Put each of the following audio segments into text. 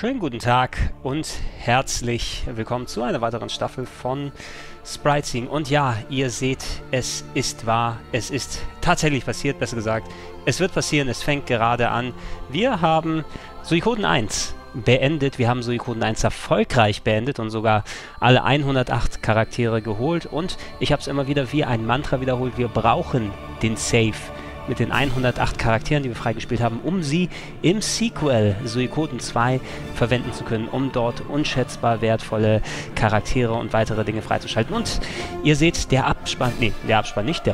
Schönen guten Tag und herzlich willkommen zu einer weiteren Staffel von Spriteseeing. Und ja, ihr seht, es ist wahr, es ist tatsächlich passiert, besser gesagt. Es wird passieren, es fängt gerade an. Wir haben Suikoden 1 beendet, wir haben Suikoden 1 erfolgreich beendet und sogar alle 108 Charaktere geholt. Und ich habe es immer wieder wie ein Mantra wiederholt, wir brauchen den Save mit den 108 Charakteren, die wir freigespielt haben, um sie im Sequel Suikoden 2 verwenden zu können, um dort unschätzbar wertvolle Charaktere und weitere Dinge freizuschalten. Und ihr seht, der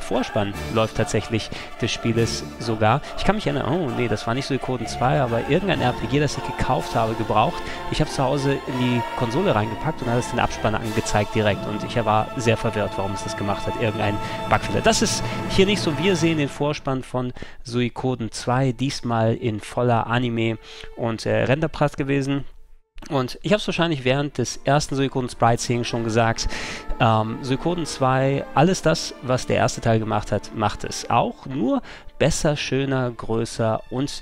Vorspann läuft tatsächlich des Spieles sogar. Ich kann mich erinnern, oh nee, das war nicht Suikoden 2, aber irgendein RPG, das ich gekauft habe, gebraucht. Ich habe es zu Hause in die Konsole reingepackt und hat es den Abspann angezeigt direkt. Und ich war sehr verwirrt, warum es das gemacht hat. Irgendein Bugfehler. Das ist hier nicht so. Wir sehen den Vorspann von Suikoden 2, diesmal in voller Anime- und Renderpracht gewesen. Und ich habe es wahrscheinlich während des ersten Suikoden Spriteseeing schon gesagt, Suikoden 2, alles das, was der erste Teil gemacht hat, macht es auch, nur besser, schöner, größer und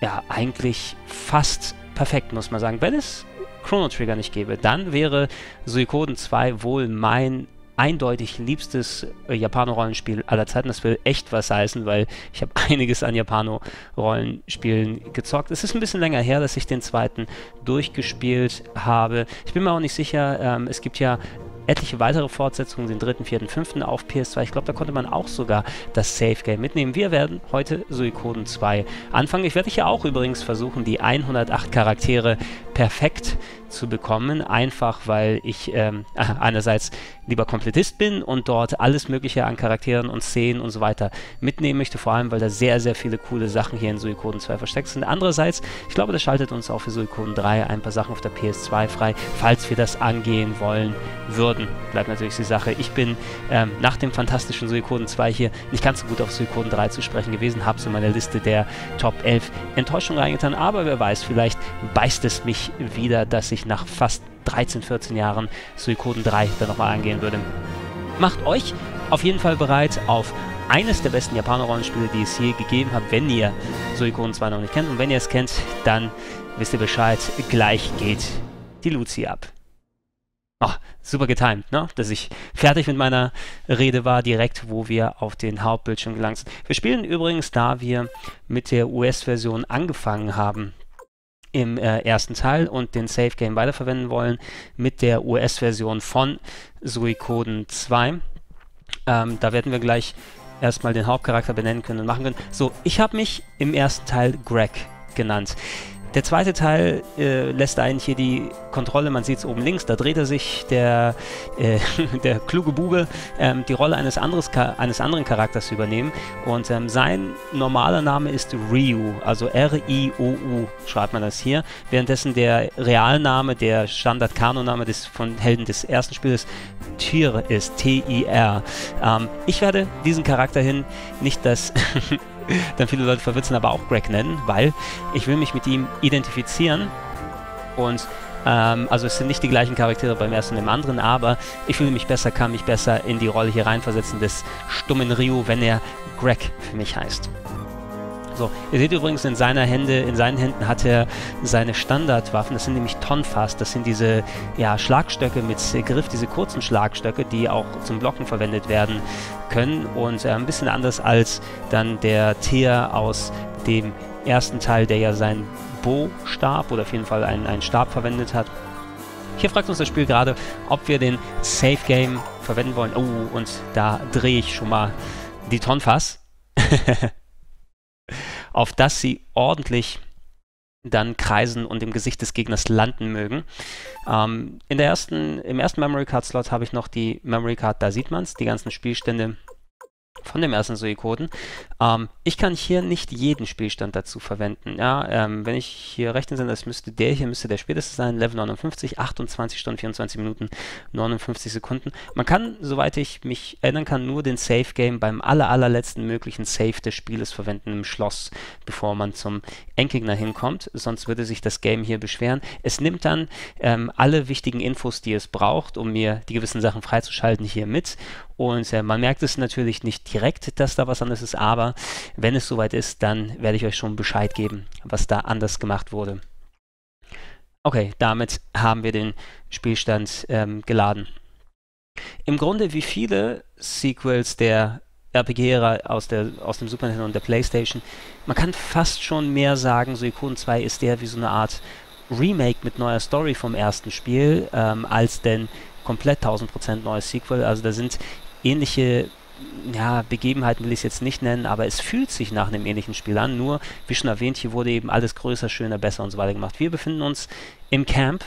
ja, eigentlich fast perfekt, muss man sagen. Wenn es Chrono Trigger nicht gäbe, dann wäre Suikoden 2 wohl mein eindeutig liebstes Japano-Rollenspiel aller Zeiten. Das will echt was heißen, weil ich habe einiges an Japano-Rollenspielen gezockt. Es ist ein bisschen länger her, dass ich den zweiten durchgespielt habe. Ich bin mir auch nicht sicher, es gibt ja etliche weitere Fortsetzungen, den 3., 4., 5. auf PS2. Ich glaube, da konnte man auch sogar das Safe-Game mitnehmen. Wir werden heute Suikoden 2 anfangen. Ich werde hier auch übrigens versuchen, die 108 Charaktere perfekt zu bekommen. Einfach, weil ich einerseits lieber Komplettist bin und dort alles Mögliche an Charakteren und Szenen und so weiter mitnehmen möchte. Vor allem, weil da sehr, sehr viele coole Sachen hier in Suikoden 2 versteckt sind. Andererseits, ich glaube, das schaltet uns auch für Suikoden 3 ein paar Sachen auf der PS2 frei, falls wir das angehen wollen würden. Bleibt natürlich die Sache. Ich bin nach dem fantastischen Suikoden 2 hier nicht ganz so gut auf Suikoden 3 zu sprechen gewesen, habe es in meiner Liste der Top 11 Enttäuschung reingetan, aber wer weiß, vielleicht beißt es mich wieder, dass ich nach fast 13, 14 Jahren Suikoden 3 dann nochmal angehen würde. Macht euch auf jeden Fall bereit auf eines der besten Japaner-Rollenspiele, die es je gegeben hat, wenn ihr Suikoden 2 noch nicht kennt. Und wenn ihr es kennt, dann wisst ihr Bescheid, gleich geht die Luzi ab. Oh, super getimt, ne? Dass ich fertig mit meiner Rede war, direkt wo wir auf den Hauptbildschirm gelangt sind. Wir spielen übrigens, da wir mit der US-Version angefangen haben im ersten Teil und den Save Game weiterverwenden wollen, mit der US-Version von Suikoden 2. Da werden wir gleich erstmal den Hauptcharakter benennen können und machen können. So, ich habe mich im ersten Teil Greg genannt. Der zweite Teil lässt einen hier die Kontrolle, man sieht es oben links, da dreht er sich, der kluge Bube, die Rolle eines anderen Charakters übernehmen. Und sein normaler Name ist Riou, also R-I-O-U schreibt man das hier. Währenddessen der Realname, der Standard-Kanon-Name von Helden des ersten Spiels Tir ist, T-I-R. Ich werde diesen Charakter hin nicht das... dann viele Leute verwirren, aber auch Greg nennen, weil ich will mich mit ihm identifizieren und also es sind nicht die gleichen Charaktere beim ersten und dem anderen, aber ich fühle mich besser, kann mich besser in die Rolle hier reinversetzen des stummen Riou, wenn er Greg für mich heißt. So, ihr seht übrigens in seinen Händen hat er seine Standardwaffen, das sind nämlich Tonfas, das sind diese ja, Schlagstöcke mit Griff, diese kurzen Schlagstöcke, die auch zum Blocken verwendet werden können und ein bisschen anders als dann der Tir aus dem ersten Teil, der ja seinen Bo-Stab oder auf jeden Fall einen Stab verwendet hat. Hier fragt uns das Spiel gerade, ob wir den Safe Game verwenden wollen. Oh, und da drehe ich schon mal die Tonfas. auf dass sie ordentlich dann kreisen und im Gesicht des Gegners landen mögen. Im ersten Memory Card Slot habe ich noch die Memory Card, da sieht man es, die ganzen Spielstände von dem ersten Suikoden. Ich kann hier nicht jeden Spielstand dazu verwenden. Ja, wenn ich hier rechnen sind, das müsste der späteste sein, Level 59, 28 Stunden, 24 Minuten, 59 Sekunden. Man kann, soweit ich mich erinnern kann, nur den Save Game beim allerletzten möglichen Save des Spieles verwenden im Schloss, bevor man zum Endgegner hinkommt. Sonst würde sich das Game hier beschweren. Es nimmt dann alle wichtigen Infos, die es braucht, um mir die gewissen Sachen freizuschalten, hier mit. Und man merkt es natürlich nicht direkt, dass da was anderes ist, aber wenn es soweit ist, dann werde ich euch schon Bescheid geben, was da anders gemacht wurde. Okay, damit haben wir den Spielstand geladen. Im Grunde wie viele Sequels der RPG-Ära aus dem Super Nintendo und der Playstation, man kann fast schon mehr sagen, Suikoden 2 ist der wie so eine Art Remake mit neuer Story vom ersten Spiel, als denn komplett 1000% neues Sequel. Also da sind ähnliche, ja, Begebenheiten will ich es jetzt nicht nennen, aber es fühlt sich nach einem ähnlichen Spiel an. Nur, wie schon erwähnt, hier wurde eben alles größer, schöner, besser und so weiter gemacht. Wir befinden uns im Camp.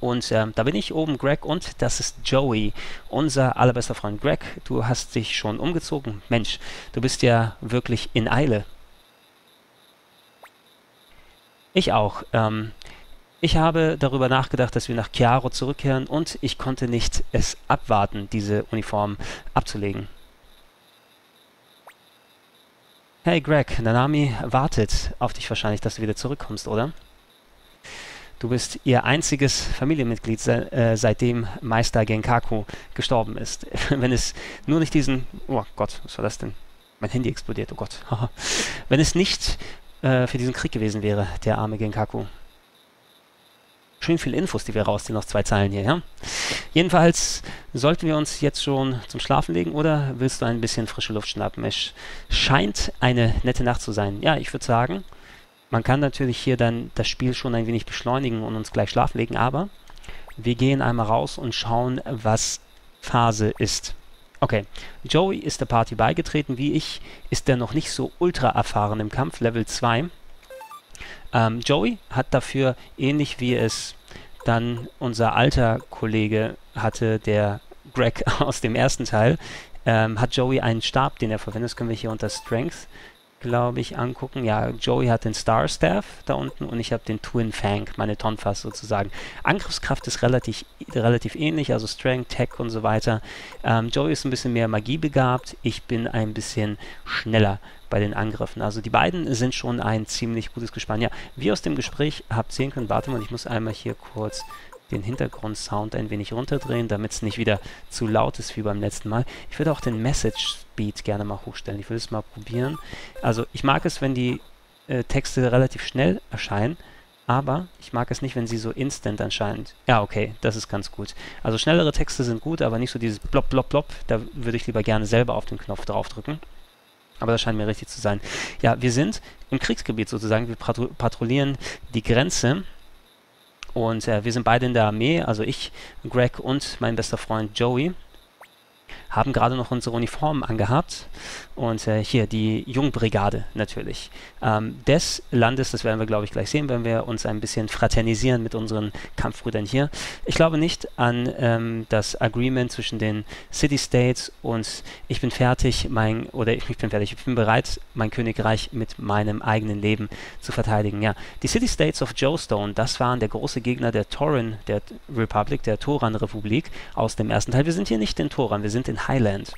Und da bin ich oben, Greg, und das ist Jowy, unser allerbester Freund. Greg, du hast dich schon umgezogen. Mensch, du bist ja wirklich in Eile. Ich auch. Ich habe darüber nachgedacht, dass wir nach Chiaro zurückkehren, und ich konnte nicht es abwarten, diese Uniform abzulegen. Hey Greg, Nanami wartet auf dich wahrscheinlich, dass du wieder zurückkommst, oder? Du bist ihr einziges Familienmitglied, seitdem Meister Genkaku gestorben ist. Wenn es nur nicht diesen... Oh Gott, was war das denn? Mein Handy explodiert, oh Gott. Wenn es nicht für diesen Krieg gewesen wäre, der arme Genkaku. Schön viele Infos, die wir rausziehen, noch 2 Zeilen hier, ja? Jedenfalls sollten wir uns jetzt schon zum Schlafen legen, oder willst du ein bisschen frische Luft schnappen? Es scheint eine nette Nacht zu sein. Ja, ich würde sagen... Man kann natürlich hier dann das Spiel schon ein wenig beschleunigen und uns gleich schlafen legen, aber wir gehen einmal raus und schauen, was Phase ist. Okay, Jowy ist der Party beigetreten, wie ich, ist der noch nicht so ultra erfahren im Kampf, Level 2. Jowy hat dafür, ähnlich wie es dann unser alter Kollege hatte, der Greg aus dem ersten Teil, hat Jowy einen Stab, den er verwendet. Das können wir hier unter Strength, glaube ich, angucken. Ja, Jowy hat den Star Staff da unten und ich habe den Twin Fang, meine Tonfas sozusagen. Angriffskraft ist relativ ähnlich, also Strength, Tech und so weiter. Jowy ist ein bisschen mehr magiebegabt, ich bin ein bisschen schneller bei den Angriffen. Also die beiden sind schon ein ziemlich gutes Gespann. Ja, wie aus dem Gespräch habt sehen können, warte mal, ich muss einmal hier kurz den Hintergrundsound ein wenig runterdrehen, damit es nicht wieder zu laut ist wie beim letzten Mal. Ich würde auch den Message Speed gerne mal hochstellen. Ich würde es mal probieren. Also ich mag es, wenn die Texte relativ schnell erscheinen, aber ich mag es nicht, wenn sie so instant erscheinen. Ja, okay, das ist ganz gut. Also schnellere Texte sind gut, aber nicht so dieses blop, blop, blop. Da würde ich lieber gerne selber auf den Knopf draufdrücken. Aber das scheint mir richtig zu sein. Ja, wir sind im Kriegsgebiet sozusagen. Wir patrouillieren die Grenze. Und wir sind beide in der Armee, also ich, Greg und mein bester Freund Jowy, haben gerade noch unsere Uniformen angehabt. Und hier die Jungbrigade natürlich. Des Landes, das werden wir, glaube ich, gleich sehen, wenn wir uns ein bisschen fraternisieren mit unseren Kampfbrüdern hier. Ich glaube nicht an das Agreement zwischen den City-States und ich bin bereit, mein Königreich mit meinem eigenen Leben zu verteidigen. Ja, die City-States of Jowston, das waren der große Gegner der Toran, der Toran-Republik aus dem ersten Teil. Wir sind hier nicht in Toran, wir sind in Highland.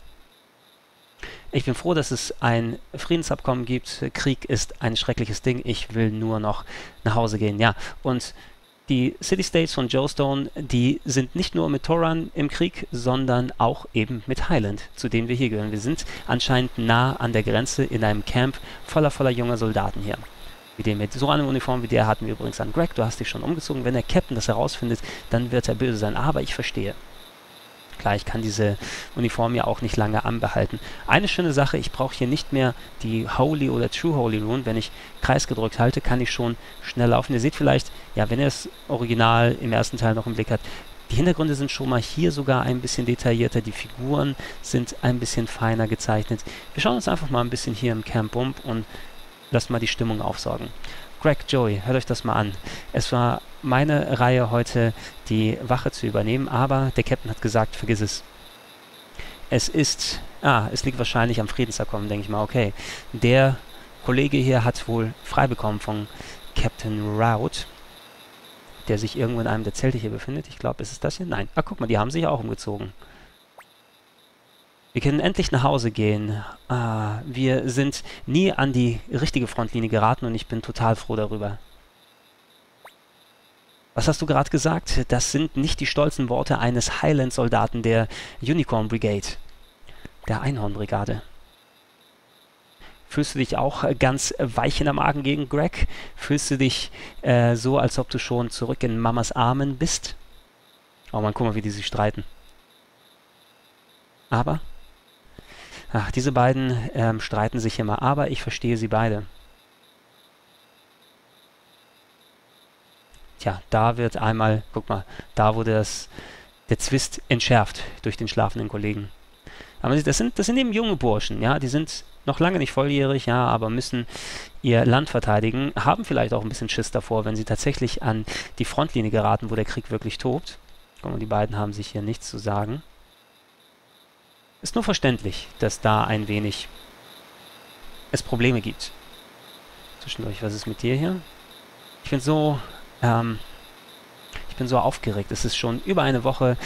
Ich bin froh, dass es ein Friedensabkommen gibt. Krieg ist ein schreckliches Ding. Ich will nur noch nach Hause gehen. Ja, und die City-States von Jowston, die sind nicht nur mit Toran im Krieg, sondern auch eben mit Highland, zu denen wir hier gehören. Wir sind anscheinend nah an der Grenze in einem Camp voller junger Soldaten hier. Mit so einer Uniform wie der hatten wir übrigens an. Greg, du hast dich schon umgezogen. Wenn der Captain das herausfindet, dann wird er böse sein. Aber ich verstehe. Klar, ich kann diese Uniform ja auch nicht lange anbehalten. Eine schöne Sache, ich brauche hier nicht mehr die Holy oder True Holy Rune. Wenn ich Kreis gedrückt halte, kann ich schon schnell laufen. Ihr seht vielleicht, ja, wenn ihr das Original im ersten Teil noch im Blick habt, die Hintergründe sind schon mal hier sogar ein bisschen detaillierter. Die Figuren sind ein bisschen feiner gezeichnet. Wir schauen uns einfach mal ein bisschen hier im Camp um und lasst mal die Stimmung aufsaugen. Greg, Jowy, hört euch das mal an. Es war meine Reihe heute, die Wache zu übernehmen, aber der Captain hat gesagt, vergiss es. Es liegt wahrscheinlich am Friedensabkommen, denke ich mal. Okay, der Kollege hier hat wohl frei bekommen von Captain Rout, der sich irgendwo in einem der Zelte hier befindet. Ich glaube, ist es das hier? Nein. Ach, guck mal, die haben sich auch umgezogen. Wir können endlich nach Hause gehen. Wir sind nie an die richtige Frontlinie geraten und ich bin total froh darüber. Was hast du gerade gesagt? Das sind nicht die stolzen Worte eines Highland-Soldaten der Unicorn Brigade. Der Einhornbrigade. Fühlst du dich auch ganz weich in der Magen gegen Greg? Fühlst du dich so, als ob du schon zurück in Mamas Armen bist? Oh man, guck mal, wie die sich streiten. Aber? Ach, diese beiden streiten sich immer. Aber ich verstehe sie beide. Tja, da wird einmal, guck mal, da wurde der Zwist entschärft durch den schlafenden Kollegen. Aber das sind eben junge Burschen, ja, die sind noch lange nicht volljährig, ja, aber müssen ihr Land verteidigen, haben vielleicht auch ein bisschen Schiss davor, wenn sie tatsächlich an die Frontlinie geraten, wo der Krieg wirklich tobt. Guck mal, die beiden haben sich hier nichts zu sagen. Ist nur verständlich, dass da ein wenig es Probleme gibt. Zwischendurch, was ist mit dir hier? Ich bin so aufgeregt. Es ist schon über eine Woche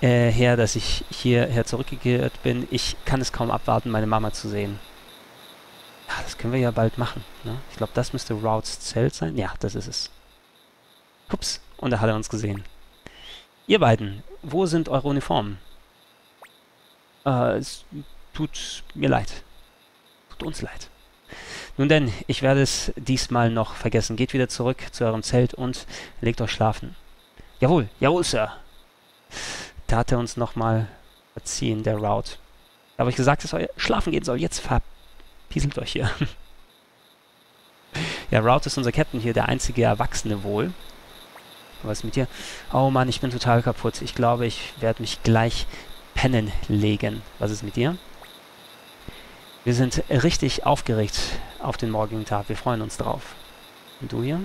her, dass ich hierher zurückgekehrt bin. Ich kann es kaum abwarten, meine Mama zu sehen. Ja, das können wir ja bald machen. Ne? Ich glaube, das müsste Routs Zelt sein. Ja, das ist es. Ups, und da hat er uns gesehen. Ihr beiden, wo sind eure Uniformen? Es tut mir leid. Tut uns leid. Nun denn, ich werde es diesmal noch vergessen. Geht wieder zurück zu eurem Zelt und legt euch schlafen. Jawohl, jawohl, Sir. Da hat er uns nochmal verziehen, der Rout. Da habe ich gesagt, dass er schlafen gehen soll. Jetzt verpieselt euch hier. Ja, Rout ist unser Captain hier, der einzige Erwachsene wohl. Was ist mit dir? Oh Mann, ich bin total kaputt. Ich glaube, ich werde mich gleich pennen legen. Was ist mit dir? Wir sind richtig aufgeregt auf den morgigen Tag. Wir freuen uns drauf. Und du hier?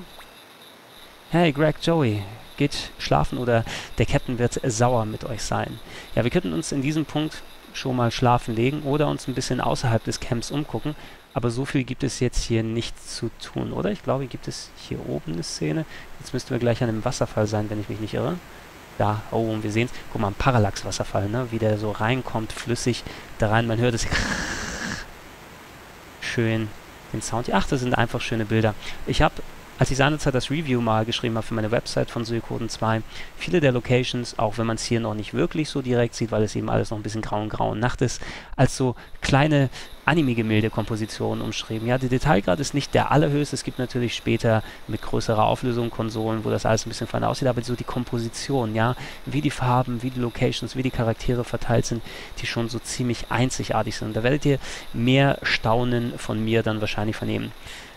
Hey, Greg, Jowy, geht schlafen oder der Captain wird sauer mit euch sein. Ja, wir könnten uns in diesem Punkt schon mal schlafen legen oder uns ein bisschen außerhalb des Camps umgucken. Aber so viel gibt es jetzt hier nicht zu tun, oder? Ich glaube, gibt es hier oben eine Szene. Jetzt müssten wir gleich an einem Wasserfall sein, wenn ich mich nicht irre. Da, oh, und wir sehen es. Guck mal, ein Parallax-Wasserfall, ne? Wie der so reinkommt, flüssig da rein. Man hört es... Schön den Sound. Ach, das sind einfach schöne Bilder. Ich habe, als ich seinerzeit das Review mal geschrieben habe für meine Website von Suikoden 2, viele der Locations, auch wenn man es hier noch nicht wirklich so direkt sieht, weil es eben alles noch ein bisschen grau und grau und Nacht ist, als so kleine Anime-Gemälde-Kompositionen umschrieben. Ja, der Detailgrad ist nicht der allerhöchste. Es gibt natürlich später mit größerer Auflösung Konsolen, wo das alles ein bisschen feiner aussieht, aber so die Komposition, ja, wie die Farben, wie die Locations, wie die Charaktere verteilt sind, die schon so ziemlich einzigartig sind. Da werdet ihr mehr Staunen von mir dann wahrscheinlich vernehmen.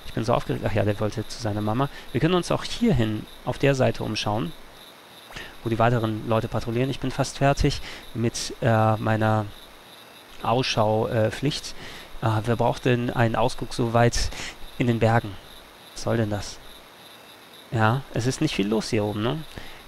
Ich bin so aufgeregt. Ach ja, der wollte zu seiner Mama. Wir können uns auch hierhin auf der Seite umschauen, wo die weiteren Leute patrouillieren. Ich bin fast fertig mit meiner Ausschaupflicht. Wer braucht denn einen Ausguck so weit in den Bergen? Was soll denn das? Ja, es ist nicht viel los hier oben, ne?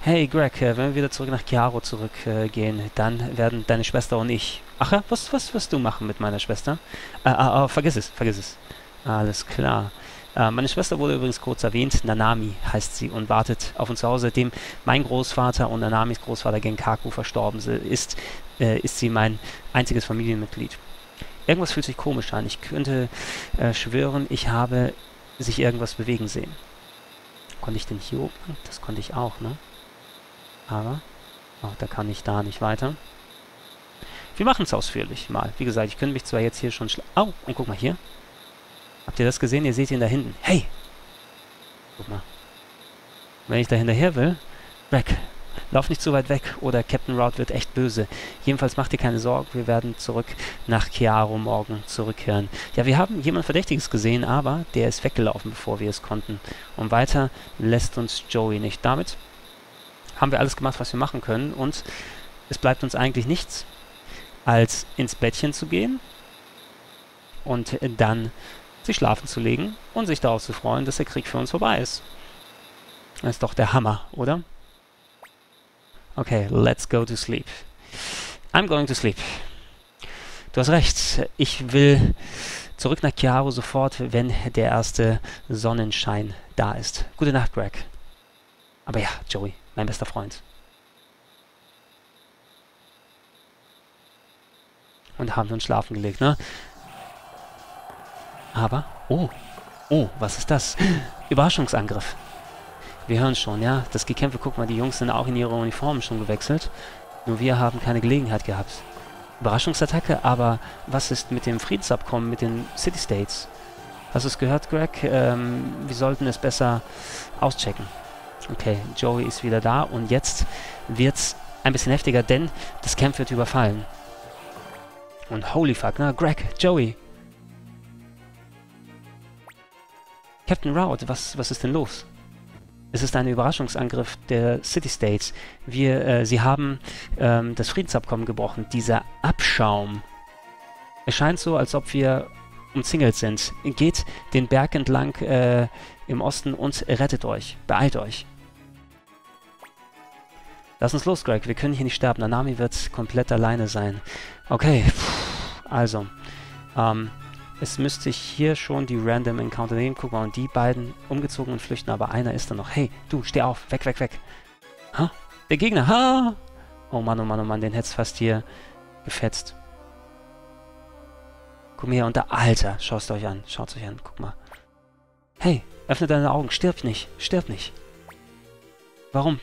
Hey Greg, wenn wir wieder zurück nach Chiaro zurückgehen, dann werden deine Schwester und ich... Ach ja, was wirst du machen mit meiner Schwester? Vergiss es, vergiss es. Alles klar. Meine Schwester wurde übrigens kurz erwähnt. Nanami heißt sie und wartet auf uns zu Hause. Seitdem mein Großvater und Nanamis Großvater Genkaku verstorben ist, ist sie mein einziges Familienmitglied. Irgendwas fühlt sich komisch an. Ich könnte schwören, ich habe sich irgendwas bewegen sehen. Konnte ich denn hier oben? Das konnte ich auch, ne? Aber, oh, da kann ich da nicht weiter. Wir machen es ausführlich mal. Wie gesagt, ich könnte mich zwar jetzt hier schon Au, und guck mal hier. Habt ihr das gesehen? Ihr seht ihn da hinten. Hey! Guck mal. Wenn ich da hinterher will, weg. Lauf nicht zu weit weg oder Captain Rout wird echt böse. Jedenfalls macht ihr keine Sorgen, wir werden zurück nach Chiaro morgen zurückkehren. Ja, wir haben jemand Verdächtiges gesehen, aber der ist weggelaufen, bevor wir es konnten. Und weiter lässt uns Jowy nicht. Damit haben wir alles gemacht, was wir machen können und es bleibt uns eigentlich nichts, als ins Bettchen zu gehen und dann sich schlafen zu legen und sich darauf zu freuen, dass der Krieg für uns vorbei ist. Das ist doch der Hammer, oder? Okay, let's go to sleep. I'm going to sleep. Du hast recht, ich will zurück nach Chiaro sofort, wenn der erste Sonnenschein da ist. Gute Nacht, Greg. Aber ja, Jowy, mein bester Freund. Und haben wir uns schlafen gelegt, ne? Aber, oh, was ist das? Überraschungsangriff. Wir hören schon, ja, das Gekämpfe, guck mal, die Jungs sind auch in ihre Uniformen schon gewechselt. Nur wir haben keine Gelegenheit gehabt. Überraschungsattacke, aber was ist mit dem Friedensabkommen, mit den City-States? Hast du es gehört, Greg? Wir sollten es besser auschecken. Okay, Jowy ist wieder da und jetzt wird's ein bisschen heftiger, denn das Camp wird überfallen. Und holy fuck, na, Greg, Jowy! Captain Rout, was ist denn los? Es ist ein Überraschungsangriff der City-States. Sie haben das Friedensabkommen gebrochen. Dieser Abschaum. Es scheint so, als ob wir umzingelt sind. Geht den Berg entlang im Osten und rettet euch. Beeilt euch. Lass uns los, Greg. Wir können hier nicht sterben. Nanami wird komplett alleine sein. Okay. Also. Es müsste ich hier schon die Random Encounter nehmen. Guck mal, und die beiden umgezogen und flüchten, aber einer ist da noch. Hey, du, steh auf. Weg, weg, weg. Ha? Der Gegner. Ha! Oh Mann, oh Mann, oh Mann, den hätt's fast hier gefetzt. Komm her, und da, Alter, schaut's euch an, guck mal. Hey, öffne deine Augen, stirb nicht, stirb nicht. Warum?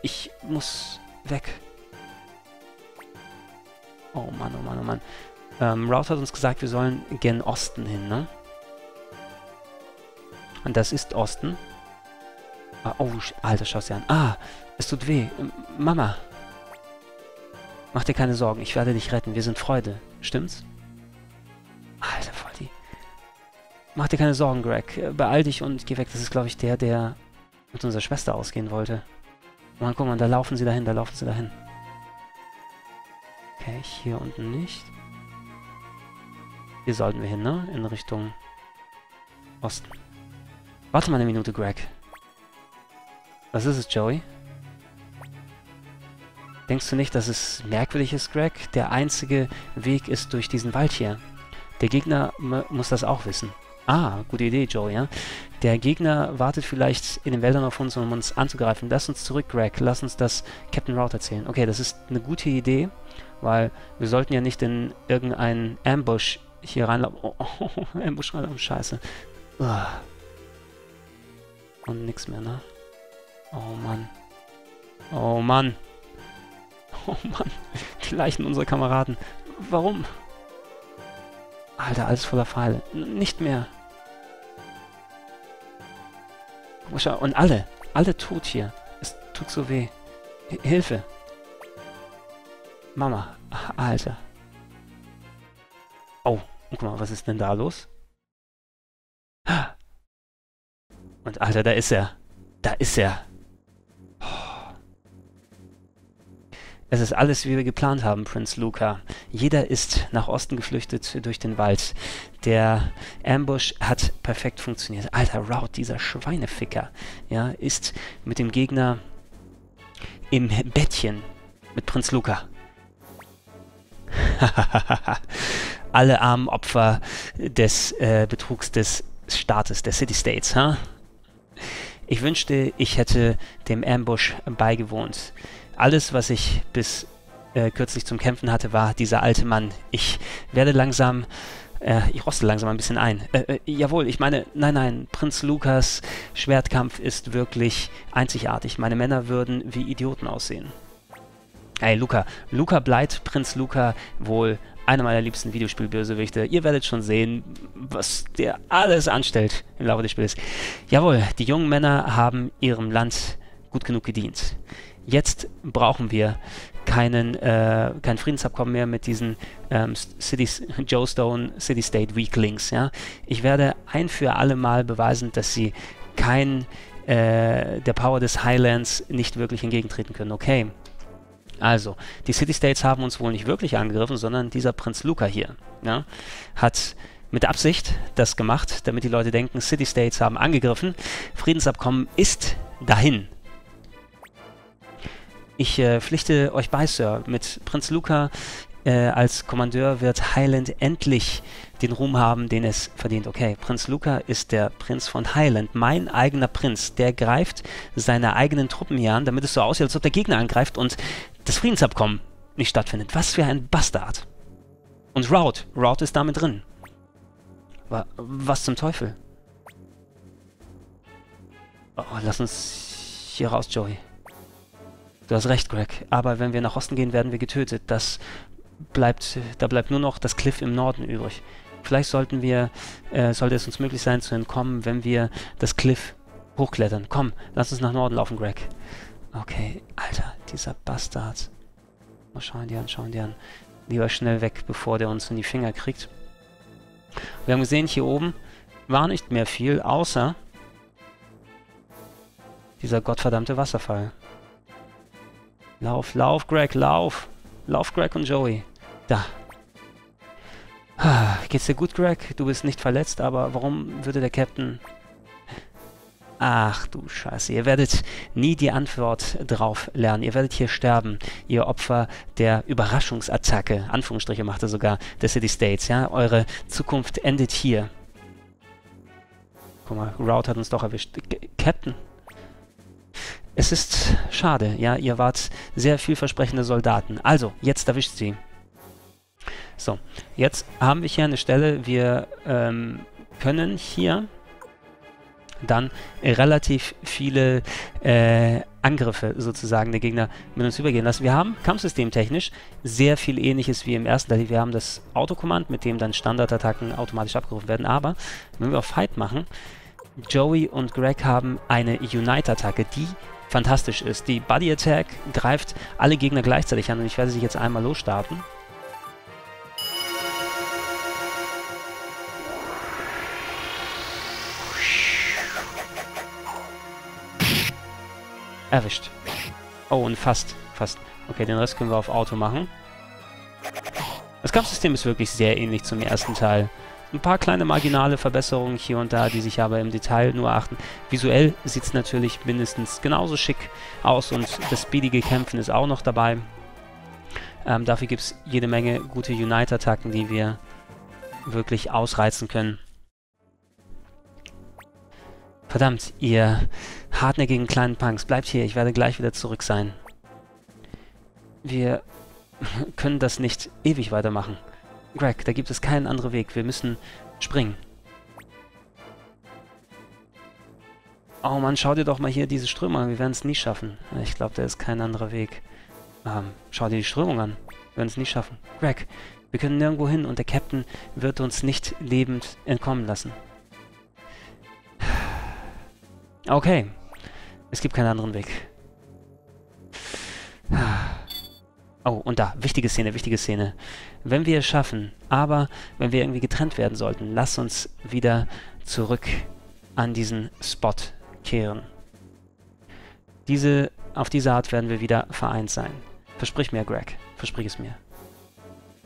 Ich muss weg. Oh Mann, oh Mann, oh Mann. Rout hat uns gesagt, wir sollen gen Osten hin, ne? Und das ist Osten. Ah, oh, Alter, schau's dir an. Ah, es tut weh. Mama. Mach dir keine Sorgen, ich werde dich retten. Wir sind Freunde. Stimmt's? Alter, voll die. Mach dir keine Sorgen, Greg. Beeil dich und geh weg. Das ist, glaube ich, der mit unserer Schwester ausgehen wollte. Mann, guck mal, da laufen sie dahin, da laufen sie dahin. Okay, hier unten nicht. Hier sollten wir hin, ne? In Richtung Osten. Warte mal eine Minute, Greg. Was ist es, Jowy? Denkst du nicht, dass es merkwürdig ist, Greg? Der einzige Weg ist durch diesen Wald hier. Der Gegner muss das auch wissen. Ah, gute Idee, Jowy, ja? Der Gegner wartet vielleicht in den Wäldern auf uns, um uns anzugreifen. Lass uns zurück, Greg. Lass uns das Captain Rout erzählen. Okay, das ist eine gute Idee, weil wir sollten ja nicht in irgendeinen Ambush hier reinlaufen. Oh, Ambush reinlaufen, scheiße. Und nix mehr, ne? Oh Mann. Oh Mann. Oh Mann. Die Leichen unserer Kameraden. Warum? Alter, alles voller Pfeile. Nicht mehr. Und alle. Alle tot hier. Es tut so weh. Hilfe. Mama. Alter. Oh. Und guck mal, was ist denn da los? Und Alter, da ist er. Da ist er. Oh. Es ist alles, wie wir geplant haben, Prinz Luca. Jeder ist nach Osten geflüchtet durch den Wald. Der Ambush hat perfekt funktioniert. Alter, Rout, dieser Schweineficker, ja, ist mit dem Gegner im Bettchen mit Prinz Luca. Alle armen Opfer des Betrugs des Staates, der City-States, ha? Ich wünschte, ich hätte dem Ambush beigewohnt. Alles, was ich bis kürzlich zum Kämpfen hatte, war dieser alte Mann. Ich roste langsam ein bisschen ein. Jawohl, ich meine, nein, Prinz Lukas Schwertkampf ist wirklich einzigartig. Meine Männer würden wie Idioten aussehen. Ey, Luca. Luca bleibt Prinz Luca wohl einer meiner liebsten Videospielbösewichte. Ihr werdet schon sehen, was der alles anstellt im Laufe des Spiels. Jawohl, die jungen Männer haben ihrem Land gut genug gedient. Jetzt brauchen wir kein Friedensabkommen mehr mit diesen Jowston City-State Weaklings. Ja? Ich werde ein für alle Mal beweisen, dass sie der Power des Highlands nicht wirklich entgegentreten können. Okay. Also, die City-States haben uns wohl nicht wirklich angegriffen, sondern dieser Prinz Luca hier, ja, hat mit Absicht das gemacht, damit die Leute denken, City-States haben angegriffen. Friedensabkommen ist dahin. Ich pflichte euch bei, Sir. Mit Prinz Luca als Kommandeur wird Highland endlich den Ruhm haben, den es verdient. Okay, Prinz Luca ist der Prinz von Highland, mein eigener Prinz. Der greift seine eigenen Truppen hier an, damit es so aussieht, als ob der Gegner angreift und das Friedensabkommen nicht stattfindet. Was für ein Bastard. Und Rout. Rout ist damit drin. Was zum Teufel? Oh, lass uns hier raus, Jowy. Du hast recht, Greg. Aber wenn wir nach Osten gehen, werden wir getötet. Das da bleibt nur noch das Cliff im Norden übrig. Vielleicht sollten wir, sollte es uns möglich sein zu entkommen, wenn wir das Cliff hochklettern. Komm, lass uns nach Norden laufen, Greg. Okay, Alter, dieser Bastard. Mal schauen die an, schauen die an. Lieber schnell weg, bevor der uns in die Finger kriegt. Wir haben gesehen, hier oben war nicht mehr viel, außer dieser gottverdammte Wasserfall. Lauf, lauf, Greg, lauf. Lauf, Greg und Jowy. Da. Geht's dir gut, Greg? Du bist nicht verletzt, aber warum würde der Captain... Ach du Scheiße, ihr werdet nie die Antwort drauf lernen. Ihr werdet hier sterben, ihr Opfer der Überraschungsattacke. Anführungsstriche macht er sogar, der City States, ja? Eure Zukunft endet hier. Guck mal, Rout hat uns doch erwischt. Captain? Es ist schade, ja? Ihr wart sehr vielversprechende Soldaten. Also, jetzt erwischt sie. So, jetzt haben wir hier eine Stelle. Wir können hier... dann relativ viele Angriffe sozusagen der Gegner mit uns übergehen lassen. Wir haben kampfsystemtechnisch sehr viel Ähnliches wie im ersten Teil. Wir haben das Autokommand, mit dem dann Standardattacken automatisch abgerufen werden. Aber wenn wir auf Fight machen, Jowy und Greg haben eine Unite-Attacke, die fantastisch ist. Die Buddy-Attack greift alle Gegner gleichzeitig an und ich werde sie jetzt einmal losstarten. Erwischt. Oh, und fast. Fast. Okay, den Rest können wir auf Auto machen. Das Kampfsystem ist wirklich sehr ähnlich zum ersten Teil. Ein paar kleine marginale Verbesserungen hier und da, die sich aber im Detail nur achten. Visuell sieht es natürlich mindestens genauso schick aus und das speedige Kämpfen ist auch noch dabei. Dafür gibt es jede Menge gute Unite-Attacken, die wir wirklich ausreizen können. Verdammt, ihr hartnäckigen kleinen Punks. Bleibt hier, ich werde gleich wieder zurück sein. Wir können das nicht ewig weitermachen. Greg, da gibt es keinen anderen Weg. Wir müssen springen. Oh Mann, schau dir doch mal hier diese Strömung an. Wir werden es nie schaffen. Ich glaube, da ist kein anderer Weg. Schau dir die Strömung an. Wir werden es nie schaffen. Greg, wir können nirgendwo hin und der Captain wird uns nicht lebend entkommen lassen. Okay. Es gibt keinen anderen Weg. Oh, und da. Wichtige Szene, wichtige Szene. Wenn wir es schaffen, aber wenn wir irgendwie getrennt werden sollten, lass uns wieder zurück an diesen Spot kehren. Auf diese Art werden wir wieder vereint sein. Versprich mir, Greg. Versprich es mir.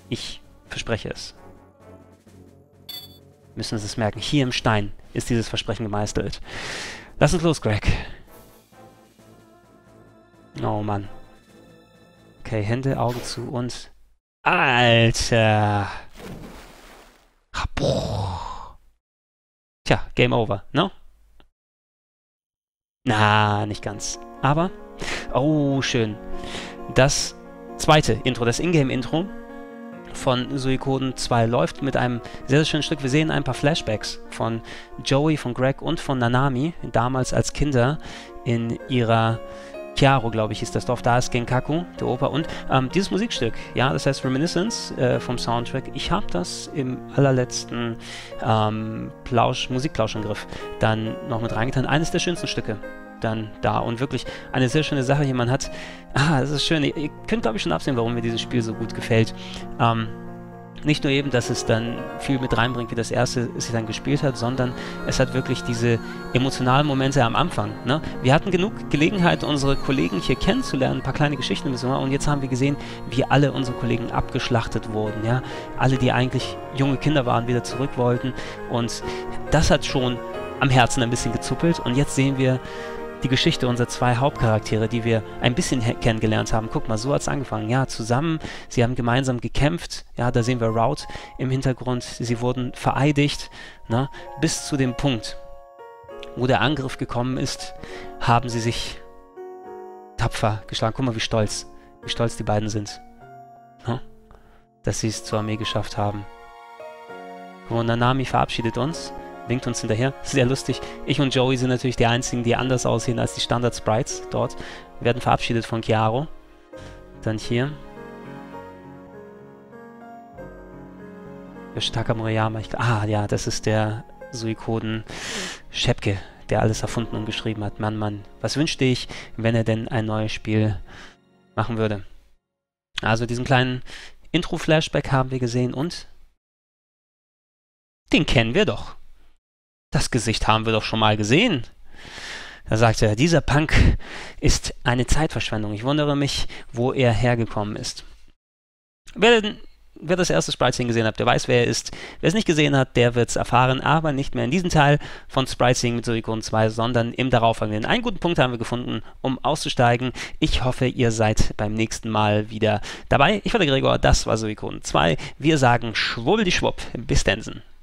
Ich verspreche es. Müssen uns das merken. Hier im Stein ist dieses Versprechen gemeißelt. Lass uns los, Greg. Oh, Mann. Okay, Hände, Augen zu und... Alter! Tja, Game Over, ne? Na, nicht ganz. Aber... Oh, schön. Das zweite Intro, das Ingame-Intro von Suikoden 2 läuft mit einem sehr, sehr schönen Stück. Wir sehen ein paar Flashbacks von Jowy, von Greg und von Nanami, damals als Kinder in ihrer Chiaro, glaube ich, hieß das Dorf. Da ist Genkaku, der Opa, und dieses Musikstück, ja, das heißt Reminiscence vom Soundtrack. Ich habe das im allerletzten Musikplauschangriff dann noch mit reingetan. Eines der schönsten Stücke dann da und wirklich eine sehr schöne Sache hier. Man hat, das ist schön, ihr könnt glaube ich schon absehen, warum mir dieses Spiel so gut gefällt. Nicht nur eben, dass es dann viel mit reinbringt, wie das erste sich dann gespielt hat, sondern es hat wirklich diese emotionalen Momente am Anfang. Ne? Wir hatten genug Gelegenheit, unsere Kollegen hier kennenzulernen, ein paar kleine Geschichten, und jetzt haben wir gesehen, wie alle unsere Kollegen abgeschlachtet wurden. Ja? Alle, die eigentlich junge Kinder waren, wieder zurück wollten, und das hat schon am Herzen ein bisschen gezuppelt, und jetzt sehen wir die Geschichte unserer zwei Hauptcharaktere, die wir ein bisschen kennengelernt haben. Guck mal, so hat es angefangen. Ja, zusammen, sie haben gemeinsam gekämpft. Ja, da sehen wir Rout im Hintergrund. Sie wurden vereidigt. Na, bis zu dem Punkt, wo der Angriff gekommen ist, haben sie sich tapfer geschlagen. Guck mal, wie stolz die beiden sind, na, dass sie es zur Armee geschafft haben. Und Nanami verabschiedet uns. Winkt uns hinterher. Sehr lustig. Ich und Jowy sind natürlich die einzigen, die anders aussehen als die Standard-Sprites dort. Wir werden verabschiedet von Chiaro. Dann hier. Yoshitaka Moriyama. Ja, das ist der Suikoden Schepke, der alles erfunden und geschrieben hat. Mann, Mann, was wünschte ich, wenn er denn ein neues Spiel machen würde. Also diesen kleinen Intro-Flashback haben wir gesehen und den kennen wir doch. Das Gesicht haben wir doch schon mal gesehen. Da sagte er, dieser Punk ist eine Zeitverschwendung. Ich wundere mich, wo er hergekommen ist. Wer das erste Spriteseeing gesehen hat, der weiß, wer er ist. Wer es nicht gesehen hat, der wird es erfahren, aber nicht mehr in diesem Teil von Spriteseeing mit Suikoden 2, sondern im darauffolgenden. Einen guten Punkt haben wir gefunden, um auszusteigen. Ich hoffe, ihr seid beim nächsten Mal wieder dabei. Ich war der Gregor, das war Suikoden 2. Wir sagen schwubbeldischwupp. Bis Densen.